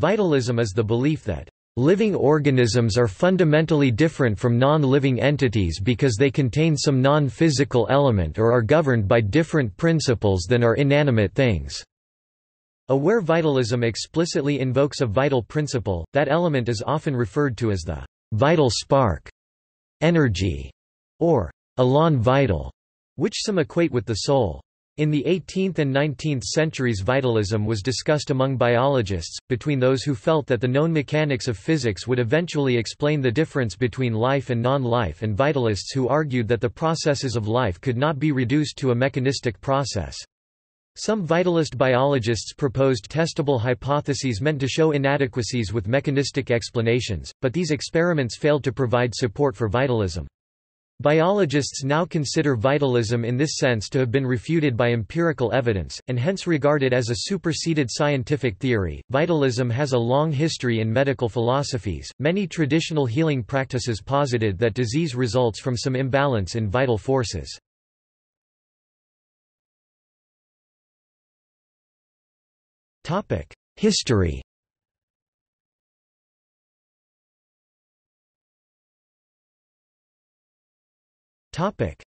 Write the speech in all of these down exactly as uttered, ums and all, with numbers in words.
Vitalism is the belief that living organisms are fundamentally different from non-living entities because they contain some non-physical element or are governed by different principles than are inanimate things. Where vitalism explicitly invokes a vital principle, that element is often referred to as the vital spark, energy, or élan vital, which some equate with the soul. In the eighteenth and nineteenth centuries, vitalism was discussed among biologists, between those who felt that the known mechanics of physics would eventually explain the difference between life and non-life, and vitalists who argued that the processes of life could not be reduced to a mechanistic process. Some vitalist biologists proposed testable hypotheses meant to show inadequacies with mechanistic explanations, but these experiments failed to provide support for vitalism. Biologists now consider vitalism in this sense to have been refuted by empirical evidence, and hence regard it as a superseded scientific theory. Vitalism has a long history in medical philosophies. Many traditional healing practices posited that disease results from some imbalance in vital forces. Topic: History.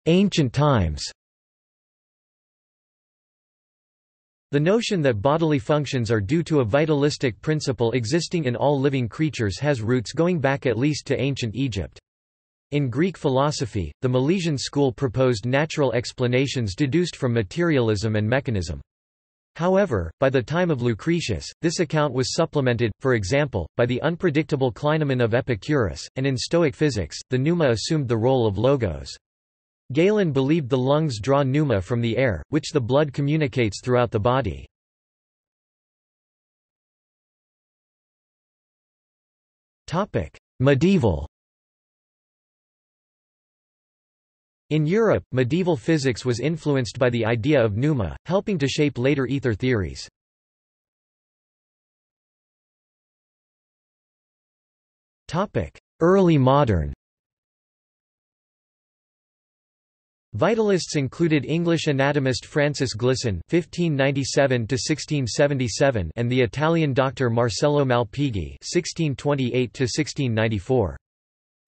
Ancient times. The notion that bodily functions are due to a vitalistic principle existing in all living creatures has roots going back at least to ancient Egypt. In Greek philosophy, the Milesian school proposed natural explanations deduced from materialism and mechanism. However, by the time of Lucretius, this account was supplemented, for example, by the unpredictable Clytemon of Epicurus, and in Stoic physics, the pneuma assumed the role of logos. Galen believed the lungs draw pneuma from the air, which the blood communicates throughout the body. Medieval. In Europe, medieval physics was influenced by the idea of pneuma, helping to shape later ether theories. Early modern. Vitalists included English anatomist Francis Glisson (fifteen ninety-seven to sixteen seventy-seven) and the Italian doctor Marcello Malpighi (sixteen twenty-eight to sixteen ninety-four).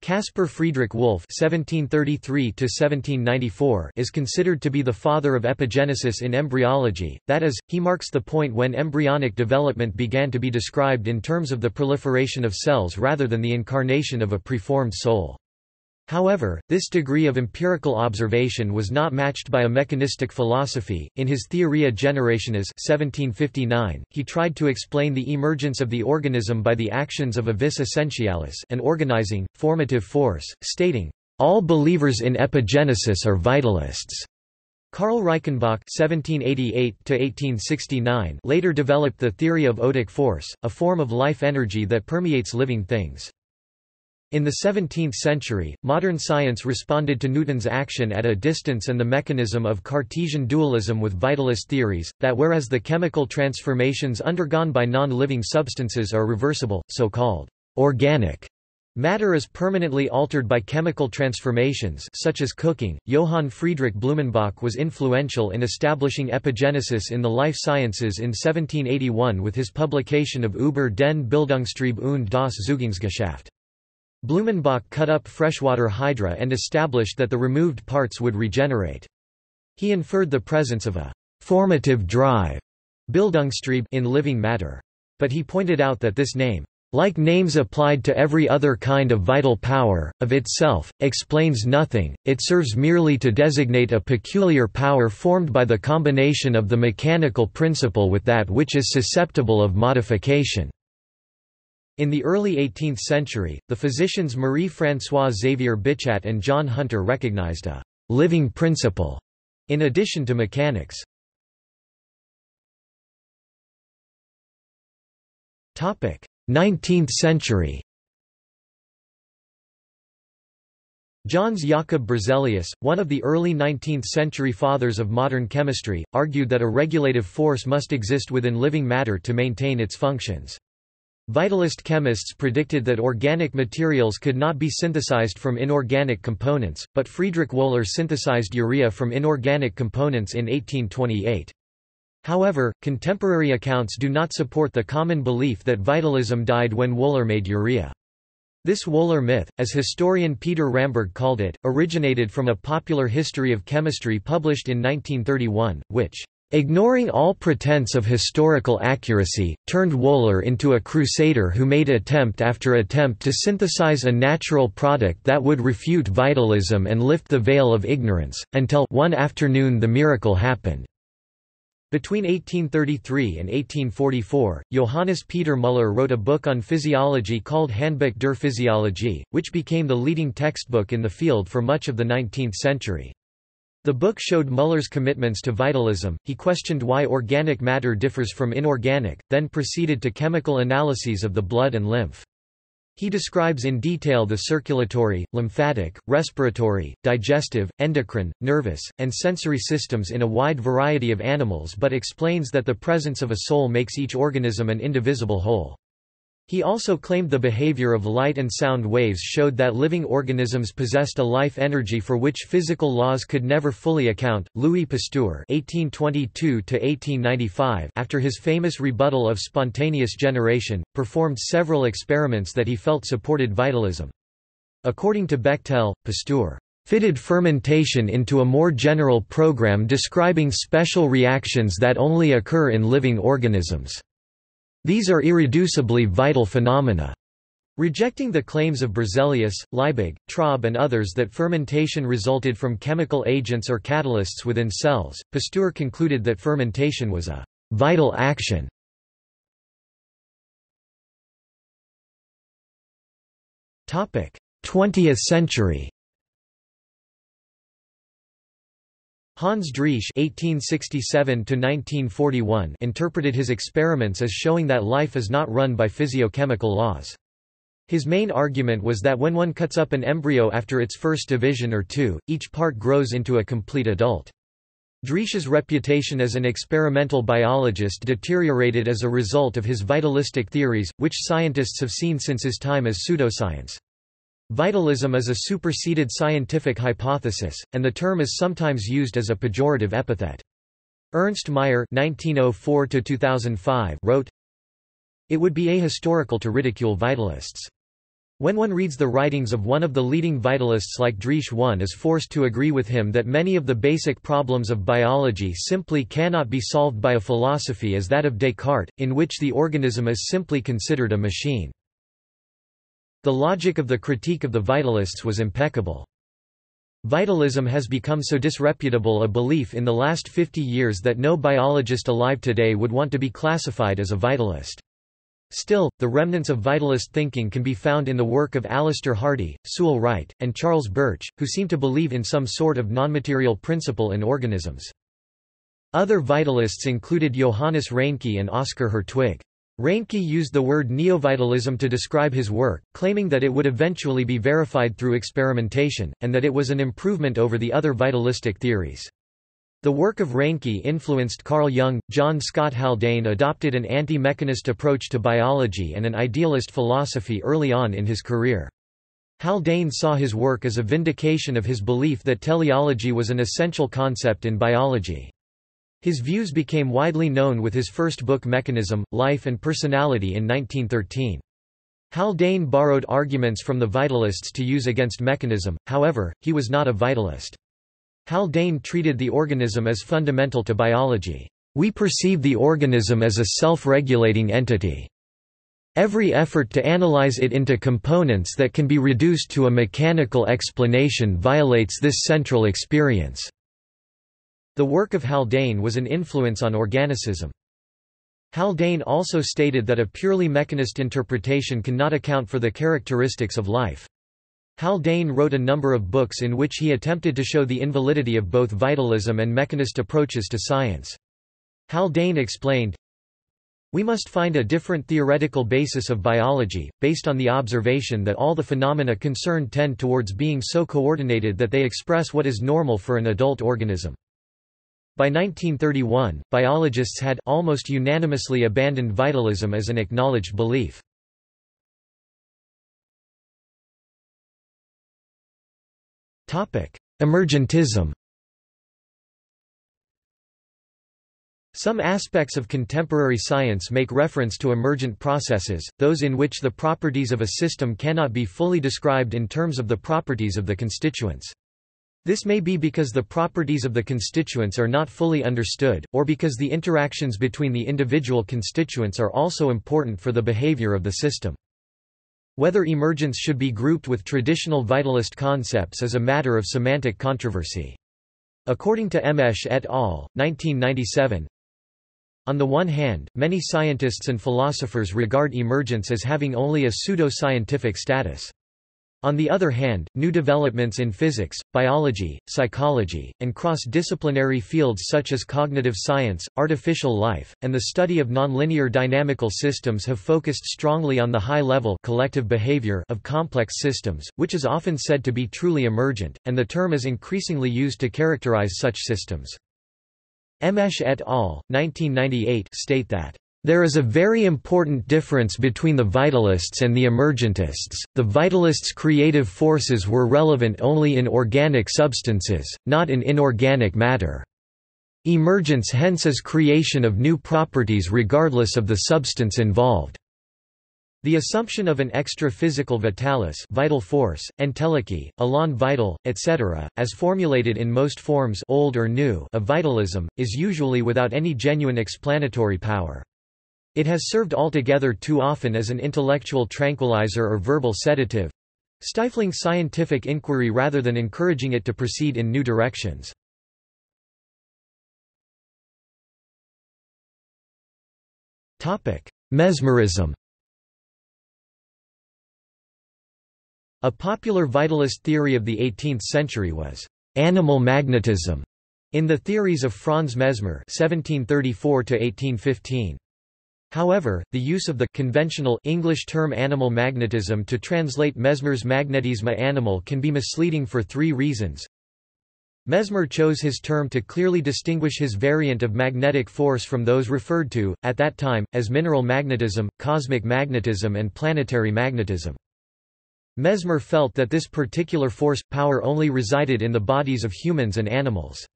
Caspar Friedrich Wolff (seventeen thirty-three to seventeen ninety-four) is considered to be the father of epigenesis in embryology, that is, he marks the point when embryonic development began to be described in terms of the proliferation of cells rather than the incarnation of a preformed soul. However, this degree of empirical observation was not matched by a mechanistic philosophy. In his Theoria Generationis (seventeen fifty-nine), he tried to explain the emergence of the organism by the actions of a vis essentialis, an organizing, formative force, stating, "All believers in epigenesis are vitalists." Karl Reichenbach (seventeen eighty-eight to eighteen sixty-nine) later developed the theory of odic force, a form of life energy that permeates living things. In the seventeenth century, modern science responded to Newton's action at a distance and the mechanism of Cartesian dualism with vitalist theories, that whereas the chemical transformations undergone by non-living substances are reversible, so-called organic matter is permanently altered by chemical transformations such as cooking. Johann Friedrich Blumenbach was influential in establishing epigenesis in the life sciences in seventeen eighty-one with his publication of Über den Bildungstrieb und das Zeugungsgeschäft. Blumenbach cut up freshwater hydra and established that the removed parts would regenerate. He inferred the presence of a formative drive, Bildungstrieb, in living matter. But he pointed out that this name, like names applied to every other kind of vital power, of itself, explains nothing, it serves merely to designate a peculiar power formed by the combination of the mechanical principle with that which is susceptible of modification. In the early eighteenth century, the physicians Marie François Xavier Bichat and John Hunter recognized a living principle in addition to mechanics. Topic: nineteenth century. Johannes Jacob Berzelius, one of the early nineteenth century fathers of modern chemistry, argued that a regulative force must exist within living matter to maintain its functions. Vitalist chemists predicted that organic materials could not be synthesized from inorganic components, but Friedrich Wöhler synthesized urea from inorganic components in eighteen twenty-eight. However, contemporary accounts do not support the common belief that vitalism died when Wöhler made urea. This Wöhler myth, as historian Peter Ramberg called it, originated from a popular history of chemistry published in nineteen thirty-one, which, ignoring all pretense of historical accuracy, turned Wöhler into a crusader who made attempt after attempt to synthesize a natural product that would refute vitalism and lift the veil of ignorance, until one afternoon the miracle happened. Between eighteen thirty-three and eighteen forty-four, Johannes Peter Müller wrote a book on physiology called Handbuch der Physiologie, which became the leading textbook in the field for much of the nineteenth century. The book showed Müller's commitments to vitalism. He questioned why organic matter differs from inorganic, then proceeded to chemical analyses of the blood and lymph. He describes in detail the circulatory, lymphatic, respiratory, digestive, endocrine, nervous, and sensory systems in a wide variety of animals, but explains that the presence of a soul makes each organism an indivisible whole. He also claimed the behavior of light and sound waves showed that living organisms possessed a life energy for which physical laws could never fully account. Louis Pasteur (eighteen twenty-two to eighteen ninety-five), after his famous rebuttal of spontaneous generation, performed several experiments that he felt supported vitalism. According to Bechtel, Pasteur fitted fermentation into a more general program describing special reactions that only occur in living organisms. These are irreducibly vital phenomena. Rejecting the claims of Berzelius, Liebig, Traub, and others that fermentation resulted from chemical agents or catalysts within cells, Pasteur concluded that fermentation was a vital action. Topic: twentieth century. Hans Driesch (eighteen sixty-seven to nineteen forty-one) interpreted his experiments as showing that life is not run by physiochemical laws. His main argument was that when one cuts up an embryo after its first division or two, each part grows into a complete adult. Driesch's reputation as an experimental biologist deteriorated as a result of his vitalistic theories, which scientists have seen since his time as pseudoscience. Vitalism is a superseded scientific hypothesis, and the term is sometimes used as a pejorative epithet. Ernst Mayr (nineteen oh four to two thousand five) wrote, "It would be ahistorical to ridicule vitalists. When one reads the writings of one of the leading vitalists like Driesch, one is forced to agree with him that many of the basic problems of biology simply cannot be solved by a philosophy as that of Descartes, in which the organism is simply considered a machine." The logic of the critique of the vitalists was impeccable. Vitalism has become so disreputable a belief in the last fifty years that no biologist alive today would want to be classified as a vitalist. Still, the remnants of vitalist thinking can be found in the work of Alistair Hardy, Sewell Wright, and Charles Birch, who seem to believe in some sort of non-material principle in organisms. Other vitalists included Johannes Reinke and Oscar Hertwig. Reinke used the word neovitalism to describe his work, claiming that it would eventually be verified through experimentation, and that it was an improvement over the other vitalistic theories. The work of Reinke influenced Carl Jung. John Scott Haldane adopted an anti-mechanist approach to biology and an idealist philosophy early on in his career. Haldane saw his work as a vindication of his belief that teleology was an essential concept in biology. His views became widely known with his first book Mechanism, Life and Personality in nineteen thirteen. Haldane borrowed arguments from the vitalists to use against mechanism, however, he was not a vitalist. Haldane treated the organism as fundamental to biology. "We perceive the organism as a self-regulating entity. Every effort to analyze it into components that can be reduced to a mechanical explanation violates this central experience." The work of Haldane was an influence on organicism. Haldane also stated that a purely mechanist interpretation cannot account for the characteristics of life. Haldane wrote a number of books in which he attempted to show the invalidity of both vitalism and mechanist approaches to science. Haldane explained, "We must find a different theoretical basis of biology, based on the observation that all the phenomena concerned tend towards being so coordinated that they express what is normal for an adult organism." By nineteen thirty-one, biologists had almost unanimously abandoned vitalism as an acknowledged belief. Emergentism. Some aspects of contemporary science make reference to emergent processes, those in which the properties of a system cannot be fully described in terms of the properties of the constituents. This may be because the properties of the constituents are not fully understood, or because the interactions between the individual constituents are also important for the behavior of the system. Whether emergence should be grouped with traditional vitalist concepts is a matter of semantic controversy. According to Emesh et al., nineteen ninety-seven, on the one hand, many scientists and philosophers regard emergence as having only a pseudo-scientific status. On the other hand, new developments in physics, biology, psychology, and cross-disciplinary fields such as cognitive science, artificial life, and the study of nonlinear dynamical systems have focused strongly on the high-level collective behavior of complex systems, which is often said to be truly emergent, and the term is increasingly used to characterize such systems. Emesh et al. nineteen ninety-eight state that there is a very important difference between the vitalists and the emergentists. The vitalists' creative forces were relevant only in organic substances, not in inorganic matter. Emergence hence is creation of new properties regardless of the substance involved. The assumption of an extra-physical vitalis, vital force, entelechy, élan vital, et cetera, as formulated in most forms, old or new, of vitalism, is usually without any genuine explanatory power. It has served altogether too often as an intellectual tranquilizer or verbal sedative, stifling scientific inquiry rather than encouraging it to proceed in new directions. Topic: Mesmerism. A popular vitalist theory of the eighteenth century was animal magnetism, in the theories of Franz Mesmer (seventeen thirty-four to eighteen fifteen). However, the use of the conventional English term animal magnetism to translate Mesmer's magnetisma animal can be misleading for three reasons. Mesmer chose his term to clearly distinguish his variant of magnetic force from those referred to, at that time, as mineral magnetism, cosmic magnetism, and planetary magnetism. Mesmer felt that this particular force-power only resided in the bodies of humans and animals.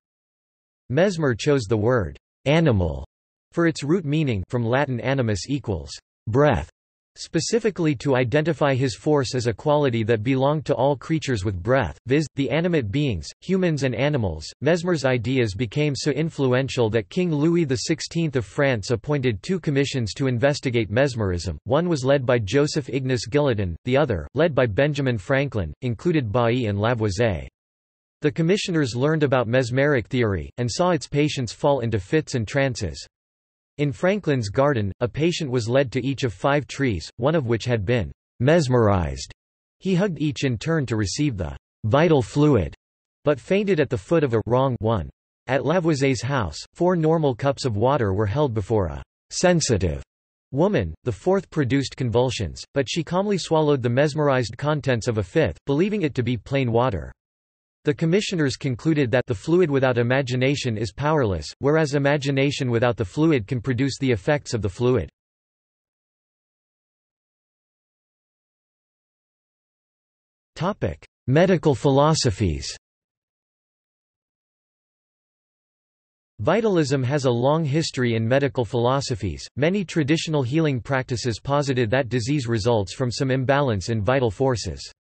Mesmer chose the word animal for its root meaning from Latin animus equals breath, specifically to identify his force as a quality that belonged to all creatures with breath, viz., the animate beings, humans and animals. Mesmer's ideas became so influential that King Louis the sixteenth of France appointed two commissions to investigate mesmerism. One was led by Joseph Ignace Guillotin, the other, led by Benjamin Franklin, included Bailly and Lavoisier. The commissioners learned about mesmeric theory, and saw its patients fall into fits and trances. In Franklin's garden, a patient was led to each of five trees, one of which had been mesmerized. He hugged each in turn to receive the vital fluid, but fainted at the foot of a wrong one. At Lavoisier's house, four normal cups of water were held before a sensitive woman. The fourth produced convulsions, but she calmly swallowed the mesmerized contents of a fifth, believing it to be plain water. The commissioners concluded that the fluid without imagination is powerless, whereas imagination without the fluid can produce the effects of the fluid. Topic: Medical philosophies. Vitalism has a long history in medical philosophies. Many traditional healing practices posited that disease results from some imbalance in vital forces.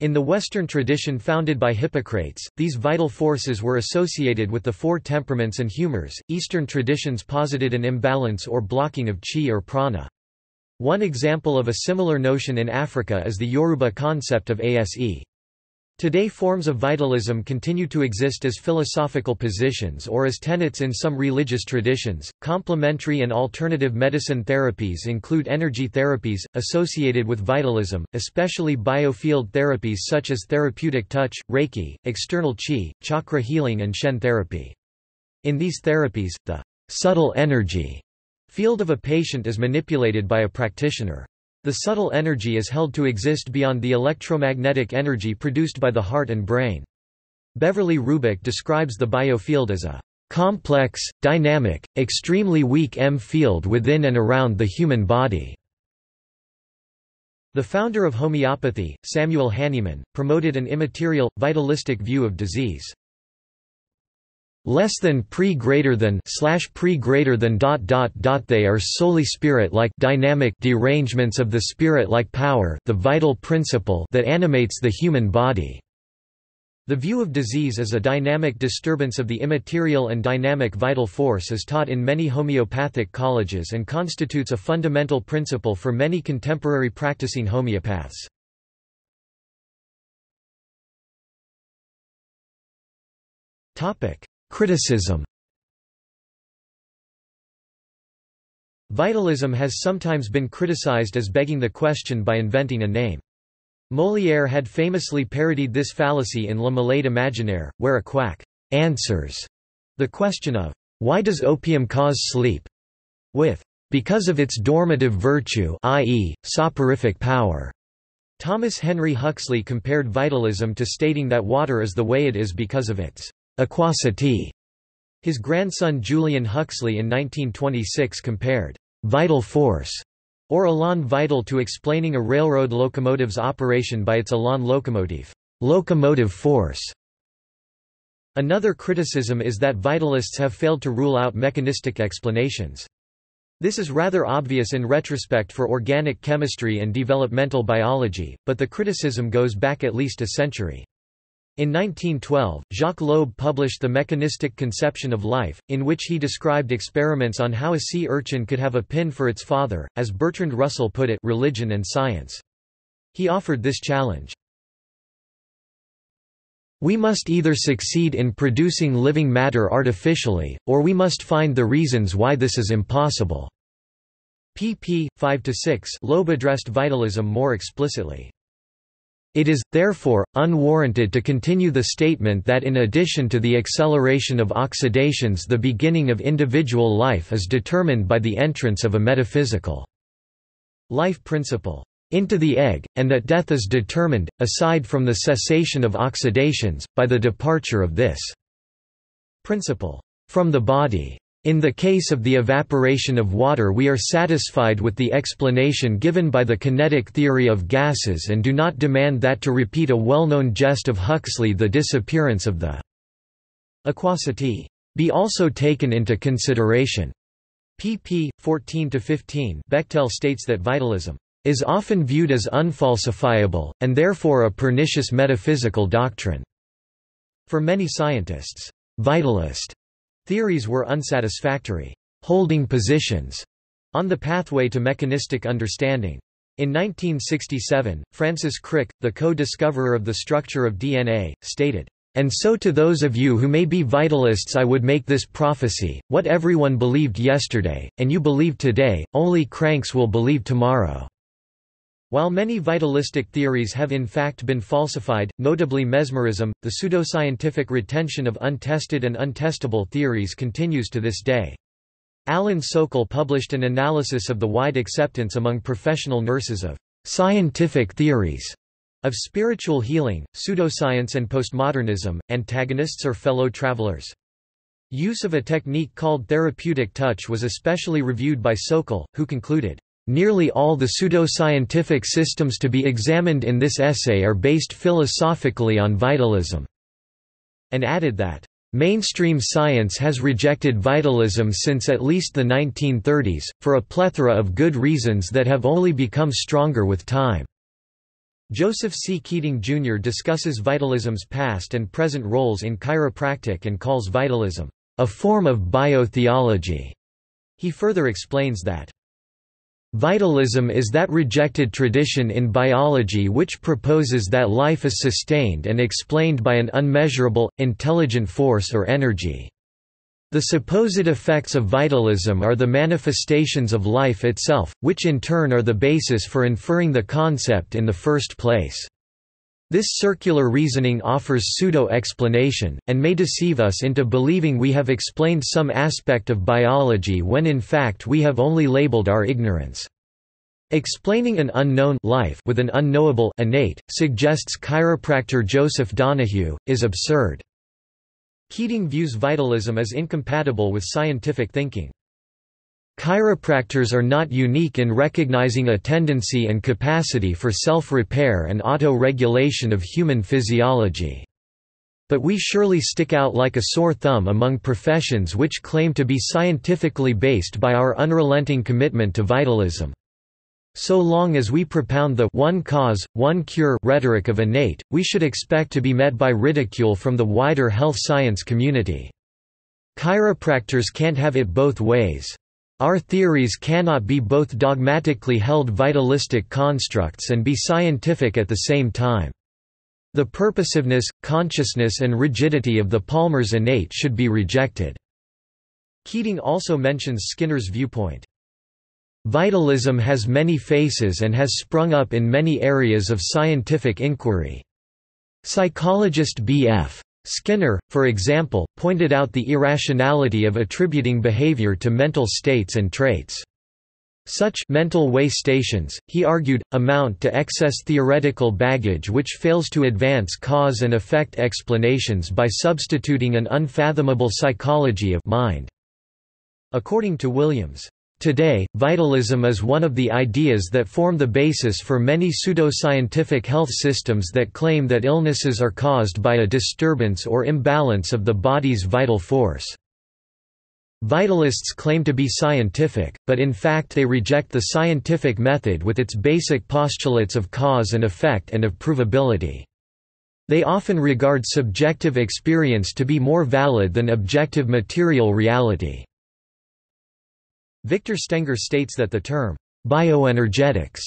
In the Western tradition founded by Hippocrates, these vital forces were associated with the four temperaments and humors. Eastern traditions posited an imbalance or blocking of chi or prana. One example of a similar notion in Africa is the Yoruba concept of ase. Today, forms of vitalism continue to exist as philosophical positions or as tenets in some religious traditions. Complementary and alternative medicine therapies include energy therapies, associated with vitalism, especially biofield therapies such as therapeutic touch, reiki, external qi, chakra healing, and shen therapy. In these therapies, the subtle energy field of a patient is manipulated by a practitioner. The subtle energy is held to exist beyond the electromagnetic energy produced by the heart and brain. Beverly Rubick describes the biofield as a complex, dynamic, extremely weak M field within and around the human body. The founder of homeopathy, Samuel Hahnemann, promoted an immaterial, vitalistic view of disease. less than pre greater than slash pre greater than dot dot dot they are solely spirit-like dynamic derangements of the spirit-like power, the vital principle that animates the human body. The view of disease as a dynamic disturbance of the immaterial and dynamic vital force is taught in many homeopathic colleges and constitutes a fundamental principle for many contemporary practicing homeopaths. Topic: Criticism. Vitalism has sometimes been criticized as begging the question by inventing a name. Molière had famously parodied this fallacy in La Malade Imaginaire, where a quack answers the question of, "Why does opium cause sleep?" with, "Because of its dormitive virtue, that is, soporific power." Thomas Henry Huxley compared vitalism to stating that water is the way it is because of its aquosity. His grandson Julian Huxley in nineteen twenty-six compared vital force or élan vital to explaining a railroad locomotive's operation by its élan locomotive, locomotive force. Another criticism is that vitalists have failed to rule out mechanistic explanations. This is rather obvious in retrospect for organic chemistry and developmental biology, but the criticism goes back at least a century. In nineteen twelve, Jacques Loeb published The Mechanistic Conception of Life, in which he described experiments on how a sea urchin could have a pin for its father, as Bertrand Russell put it, religion and science. He offered this challenge. We must either succeed in producing living matter artificially, or we must find the reasons why this is impossible. Pp. five to six Loeb addressed vitalism more explicitly. It is, therefore, unwarranted to continue the statement that in addition to the acceleration of oxidations the beginning of individual life is determined by the entrance of a metaphysical life principle into the egg, and that death is determined, aside from the cessation of oxidations, by the departure of this principle from the body. In the case of the evaporation of water we are satisfied with the explanation given by the kinetic theory of gases and do not demand that to repeat a well-known jest of Huxley the disappearance of the aquosity be also taken into consideration. Pp. fourteen to fifteen Bechtel states that vitalism is often viewed as unfalsifiable, and therefore a pernicious metaphysical doctrine. For many scientists, vitalist theories were unsatisfactory, holding positions on the pathway to mechanistic understanding. In nineteen sixty-seven, Francis Crick, the co-discoverer of the structure of D N A, stated, "And so to those of you who may be vitalists I would make this prophecy, what everyone believed yesterday, and you believe today, only cranks will believe tomorrow." While many vitalistic theories have in fact been falsified, notably mesmerism, the pseudoscientific retention of untested and untestable theories continues to this day. Alan Sokol published an analysis of the wide acceptance among professional nurses of scientific theories of spiritual healing, pseudoscience and postmodernism, antagonists or fellow travelers. Use of a technique called therapeutic touch was especially reviewed by Sokol, who concluded, "Nearly all the pseudoscientific systems to be examined in this essay are based philosophically on vitalism," and added that, "Mainstream science has rejected vitalism since at least the nineteen thirties, for a plethora of good reasons that have only become stronger with time." Joseph C. Keating, Junior discusses vitalism's past and present roles in chiropractic and calls vitalism a form of biotheology. He further explains that, "Vitalism is that rejected tradition in biology which proposes that life is sustained and explained by an unmeasurable, intelligent force or energy. The supposed effects of vitalism are the manifestations of life itself, which in turn are the basis for inferring the concept in the first place. This circular reasoning offers pseudo-explanation, and may deceive us into believing we have explained some aspect of biology when in fact we have only labeled our ignorance. Explaining an unknown life with an unknowable innate, suggests chiropractor Joseph Donahue, is absurd." Keating views vitalism as incompatible with scientific thinking. "Chiropractors are not unique in recognizing a tendency and capacity for self-repair and auto-regulation of human physiology. but we surely stick out like a sore thumb among professions which claim to be scientifically based by our unrelenting commitment to vitalism. So long as we propound the one cause, one cure rhetoric of Innate, we should expect to be met by ridicule from the wider health science community. Chiropractors can't have it both ways. Our theories cannot be both dogmatically held vitalistic constructs and be scientific at the same time. The purposiveness, consciousness and rigidity of the Palmer's Innate should be rejected." Keating also mentions Skinner's viewpoint. Vitalism has many faces and has sprung up in many areas of scientific inquiry. Psychologist B F Skinner, for example, pointed out the irrationality of attributing behavior to mental states and traits. Such mental way stations, he argued, amount to excess theoretical baggage which fails to advance cause and effect explanations by substituting an unfathomable psychology of mind. According to Williams, today, vitalism is one of the ideas that form the basis for many pseudoscientific health systems that claim that illnesses are caused by a disturbance or imbalance of the body's vital force. Vitalists claim to be scientific, but in fact they reject the scientific method with its basic postulates of cause and effect and of provability. They often regard subjective experience to be more valid than objective material reality. Victor Stenger states that the term, bioenergetics,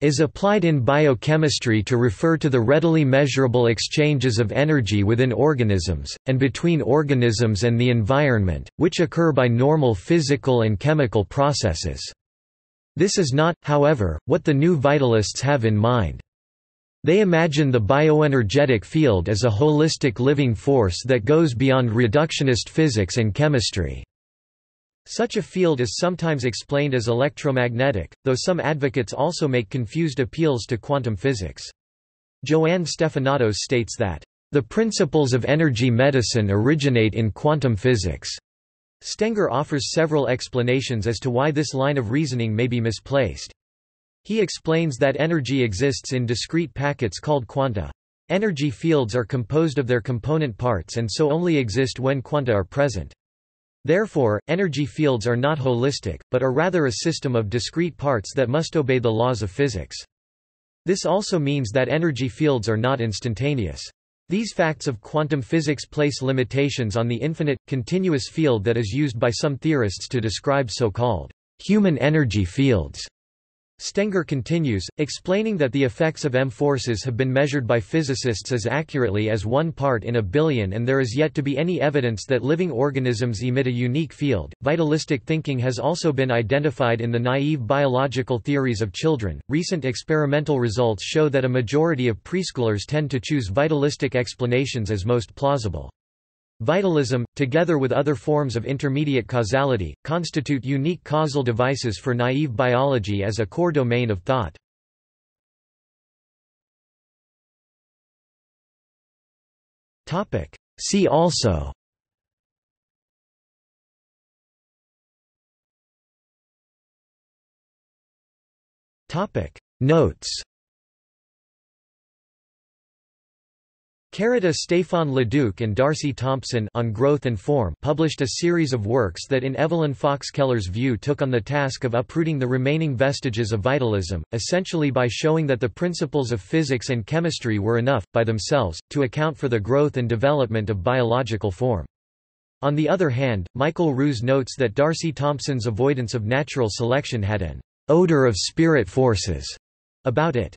is applied in biochemistry to refer to the readily measurable exchanges of energy within organisms, and between organisms and the environment, which occur by normal physical and chemical processes. This is not, however, what the new vitalists have in mind. They imagine the bioenergetic field as a holistic living force that goes beyond reductionist physics and chemistry. Such a field is sometimes explained as electromagnetic, though some advocates also make confused appeals to quantum physics. Joanne Stefanotos states that, "...the principles of energy medicine originate in quantum physics." Stenger offers several explanations as to why this line of reasoning may be misplaced. He explains that energy exists in discrete packets called quanta. Energy fields are composed of their component parts and so only exist when quanta are present. Therefore, energy fields are not holistic, but are rather a system of discrete parts that must obey the laws of physics. This also means that energy fields are not instantaneous. These facts of quantum physics place limitations on the infinite, continuous field that is used by some theorists to describe so-called human energy fields. Stenger continues, explaining that the effects of M forces have been measured by physicists as accurately as one part in a billion and there is yet to be any evidence that living organisms emit a unique field. Vitalistic thinking has also been identified in the naive biological theories of children. Recent experimental results show that a majority of preschoolers tend to choose vitalistic explanations as most plausible. Vitalism, together with other forms of intermediate causality, constitute unique causal devices for naive biology as a core domain of thought. See also Notes. Carita Stéphane Leduc and Darcy Thompson on Growth and Form published a series of works that in Evelyn Fox Keller's view took on the task of uprooting the remaining vestiges of vitalism, essentially by showing that the principles of physics and chemistry were enough, by themselves, to account for the growth and development of biological form. On the other hand, Michael Ruse notes that Darcy Thompson's avoidance of natural selection had an odor of spirit forces about it.